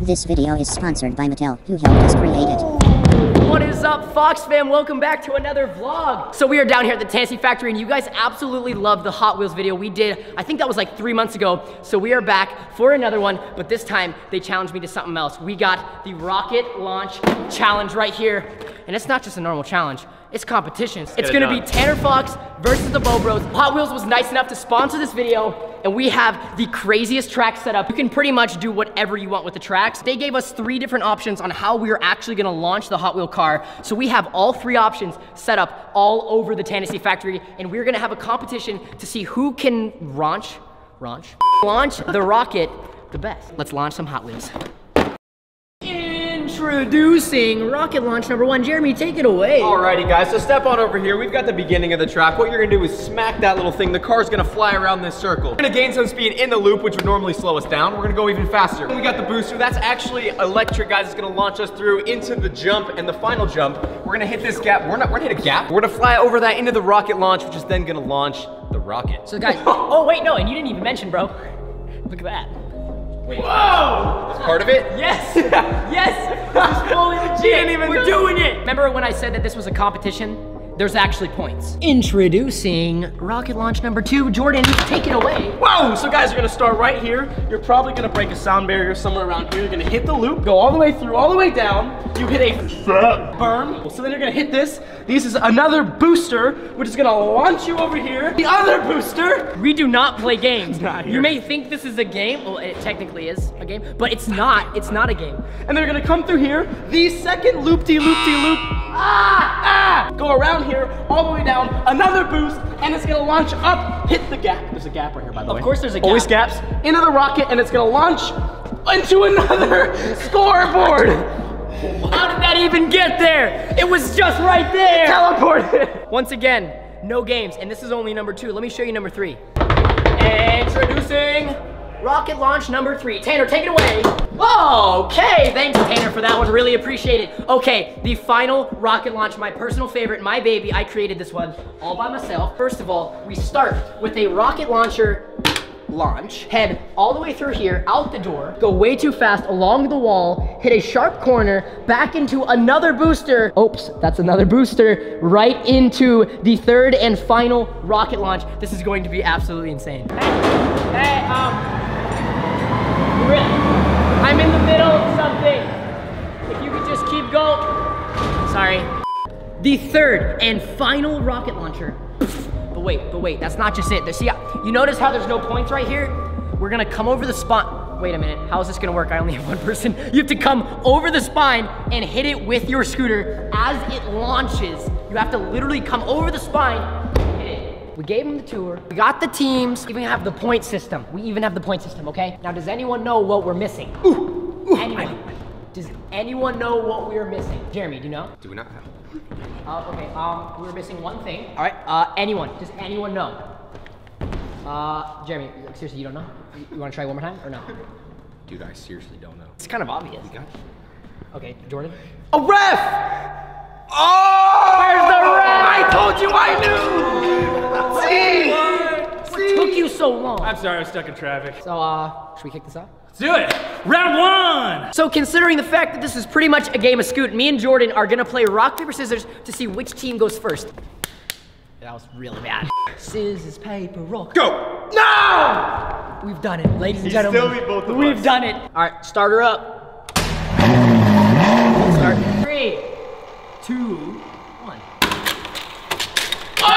This video is sponsored by Mattel, who helped us create it. What is up, Fox fam? Welcome back to another vlog. So we are down here at the Tanner factory, and you guys absolutely love the Hot Wheels video we did. I think that was like 3 months ago. So we are back for another one, but this time they challenged me to something else. We got the rocket launch challenge right here. And it's not just a normal challenge. It's competitions. It's gonna be Tanner Fox versus the Bo Bros. Hot Wheels was nice enough to sponsor this video, and we have the craziest track set up. You can pretty much do whatever you want with the tracks. They gave us 3 different options on how we are actually gonna launch the Hot Wheel car. So we have all 3 options set up all over the Tanner factory, and we're gonna have a competition to see who can launch the rocket the best. Let's launch some Hot Wheels. Introducing rocket launch number 1. Jeremy, take it away. Alrighty guys, so step on over here. We've got the beginning of the track. What you're gonna do is smack that little thing. The car's gonna fly around this circle. We're gonna gain some speed in the loop, which would normally slow us down. We're gonna go even faster. We got the booster. That's actually electric, guys. It's gonna launch us through into the jump and the final jump. We're gonna hit this gap. We're gonna hit a gap. We're gonna fly over that into the rocket launch, which is then gonna launch the rocket. So guys, oh wait, no, and you didn't even mention, bro. Look at that. Wait. Whoa! That's part of it? Yes! Yes! It's fully legit! We're doing it! Remember when I said that this was a competition? There's actually points. Introducing rocket launch number 2. Jordan, take it away. Whoa! So guys, you're gonna start right here. You're probably gonna break a sound barrier somewhere around here. You're gonna hit the loop, go all the way through, all the way down. You hit a berm. So then you're gonna hit this. This is another booster, which is gonna launch you over here. The other booster. We do not play games. Not here. You may think this is a game. Well, it technically is a game, but it's not. It's not a game. And they're gonna come through here. The second loop-de-loop-de-loop. Go around here, all the way down. Another boost, and it's gonna launch up. Hit the gap. There's a gap right here, by the way. Of course, there's a gap. Always gaps. Into the rocket, and it's gonna launch into another scoreboard. How did that even get there? It was just right there. It teleported. Once again, no games, and this is only number 2. Let me show you number 3. Introducing rocket launch number 3. Tanner, take it away. Okay, thanks Tanner for that one. Really appreciate it. Okay, the final rocket launch, my personal favorite, my baby. I created this one all by myself. First of all, we start with a rocket launcher launch, head all the way through here, out the door, go way too fast along the wall, hit a sharp corner, back into another booster. Oops, that's another booster, right into the third and final rocket launch. This is going to be absolutely insane. I'm in the middle of something. If you could just keep going. Sorry. The third and final rocket launcher. But wait, that's not just it. See, you notice how there's no points right here? We're gonna come over the spine. Wait a minute, how is this gonna work? I only have one person. You have to come over the spine and hit it with your scooter as it launches. You have to literally come over the spine and hit it. We gave them the tour, we got the teams, we even have the point system. Okay? Now, does anyone know what we're missing? Anyone? Does anyone know what we're missing? Jeremy, do you know? Do we not have? We're missing one thing. All right, does anyone know? Jeremy, seriously, you don't know? You wanna try one more time or no? Dude, I seriously don't know. It's kind of obvious. You got it. Okay, Jordan? A ref! Oh! Where's the ref? I told you I knew! See? What took you so long? I'm sorry, I was stuck in traffic. So, should we kick this off? Let's do it! Round 1! So considering the fact that this is pretty much a game of scoot, me and Jordan are gonna play rock, paper, scissors to see which team goes first. That was really bad. Scissors, paper, rock. Go! No! We've done it, ladies and gentlemen. You still beat both of us. We've done it. All right, start her up. Start. 3, 2, 1. Oh!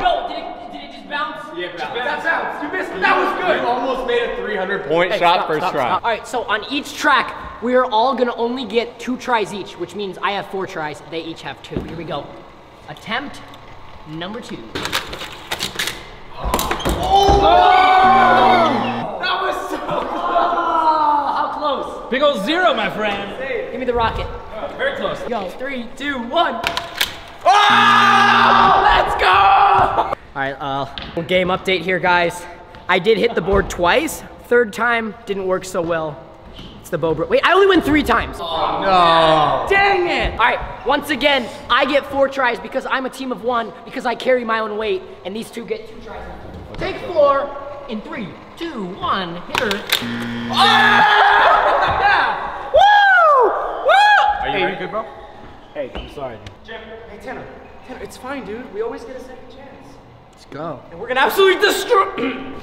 No! Did it just bounce? Yeah, it bounced. That bounced. You missed it. That was good. You almost made a 300-point shot first try. All right, so on each track, we are all gonna only get 2 tries each, which means I have 4 tries. They each have 2. Here we go. Attempt number 2. Oh! That was so close. How close? Big old zero, my friend. Give me the rocket. Oh, very close. Go. 3, 2, 1. Oh! Let's go! All right, game update here, guys. I did hit the board twice. Third time didn't work so well. The Bo Bros. Wait, I only win 3 times. Oh, no. Dang it. All right, once again, I get 4 tries because I'm a team of 1 because I carry my own weight, and these 2 get 2 tries. Take 4, in 3, 2, 1, hit her. Oh! Yeah. Woo! Woo! Are you ready, good bro? Hey, I'm sorry. Jim. Hey, Tanner, it's fine, dude. We always get a second chance. Let's go. And we're gonna absolutely destroy. All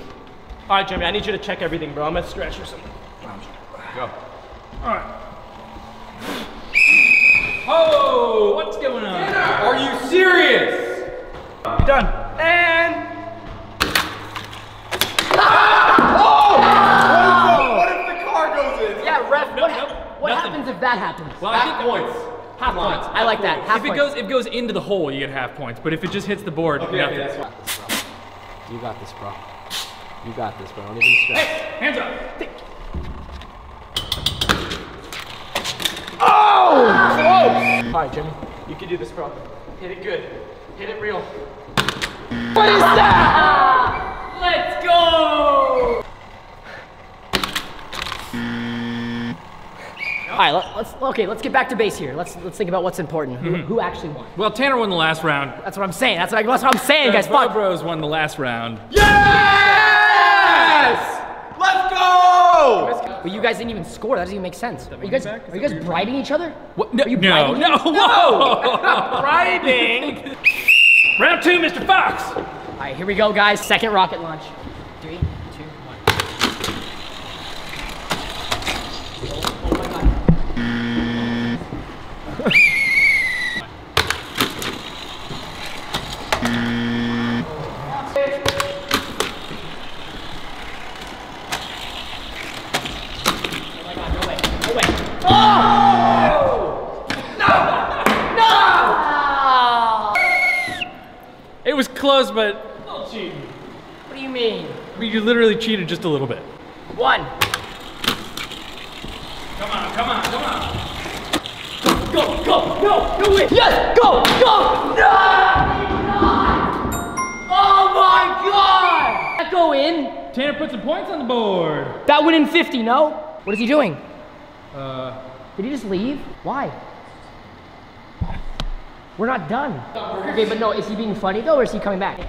right, Jimmy, I need you to check everything, bro. I'm gonna scratch or something. Go. All right. Oh, what's going on? Tanner, are you serious? Done. And. Ah! Oh! Ah! What if the car goes in? Yeah, ref. What happens if that happens? Well, half points. I like that. If it goes into the hole, you get half points. But if it just hits the board, nothing. Okay, you got this, bro. You got this, bro. Don't even stress. Hey, hands up. Oh! Close! All right, Jimmy. You can do this, bro. Hit it good. Hit it real. What is that? Let's go! All right, let's get back to base here. Let's think about what's important. Mm-hmm. Who actually won? Well, Tanner won the last round. That's what I'm saying. That's what I'm saying, guys. Bo Bros won the last round. Yes! Let's go! But you guys didn't even score. That doesn't even make sense. Are you guys bribing each other? What? No, no, whoa! No, not bribing! Round 2, Mr. Fox! All right, here we go, guys. Second rocket launch. 3, 2, 1. Oh my God. Oh! No! No! It was close, but a little cheating. What do you mean? I mean, you literally cheated just a little bit. 1. Come on! Come on! Come on! Go! Go! Go! No! Do it! Yes! Go! Go! No! Oh my God! That go in? Tanner put some points on the board. That went in 50. No? What is he doing? Did he just leave? Why? We're not done. Okay, but no, is he being funny though, or is he coming back?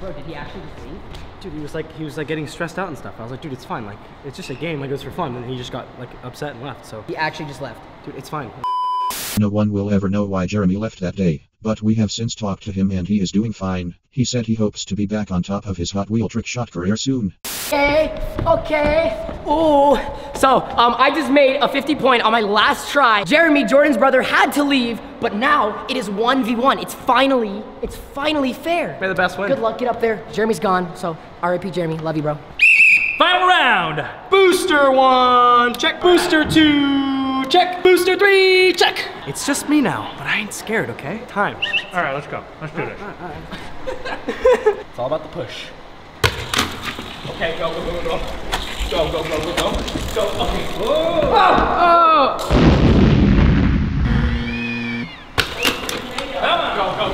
Bro, did he actually just leave? Dude, he was like getting stressed out and stuff. I was like, dude, it's fine. Like, it's just a game. Like, it was for fun. And he just got like upset and left. So he actually just left. Dude, it's fine. No one will ever know why Jeremy left that day, but we have since talked to him and he is doing fine. He said he hopes to be back on top of his Hot Wheel trick shot career soon. Okay, ooh. So, I just made a 50 point on my last try. Jeremy, Jordan's brother, had to leave, but now it is 1v1. It's finally fair. May the best win. Good luck, get up there. Jeremy's gone, so RIP Jeremy, love you, bro. Final round. Booster 1, check. Booster 2, check. Booster 3, check. It's just me now, but I ain't scared, okay? Time. All right, let's go. Let's do this. All right. It's all about the push. Okay, go, go, go, go, go, go, go, go, go, go, okay, whoa! Oh! Come on, go, go,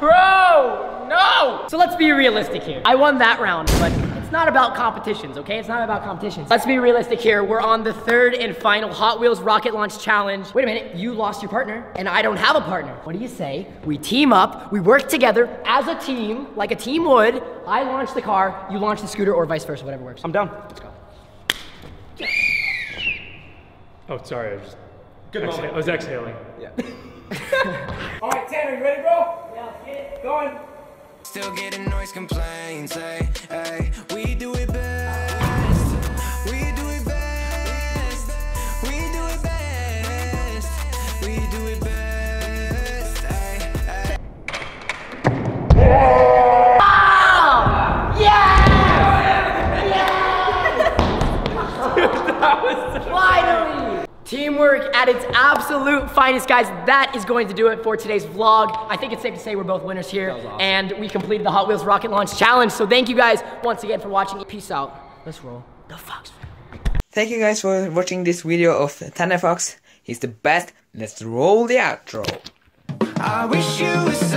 Bro, no! So let's be realistic here. I won that round, but it's not about competitions, okay? It's not about competitions. Let's be realistic here. We're on the 3rd and final Hot Wheels Rocket Launch Challenge. Wait a minute, you lost your partner, and I don't have a partner. What do you say? We team up, we work together as a team, like a team would. I launch the car, you launch the scooter, or vice versa, whatever works. I'm down. Let's go. Yes. Oh, sorry, I was exhaling. Yeah. All right, Tanner, you ready, bro? Yeah, let's get it. Going. Still getting noise complaints, hey, hey. We do it best. We do it best. We do it best. We do it best, hey, hey. Teamwork at its absolute finest, guys. That is going to do it for today's vlog. I think it's safe to say we're both winners here. Awesome. And we completed the Hot Wheels Rocket Launch Challenge. So thank you guys once again for watching. Peace out. Let's roll the Fox. Thank you guys for watching this video of Tanner Fox. He's the best. Let's roll the outro. I wish you